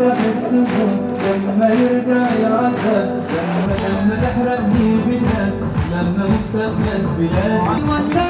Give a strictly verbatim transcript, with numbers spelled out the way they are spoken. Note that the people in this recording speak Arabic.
يرتاح السجون لما يرجع يعذب، لما لما نحرق بيه بالناس، لما مستقبل بلادي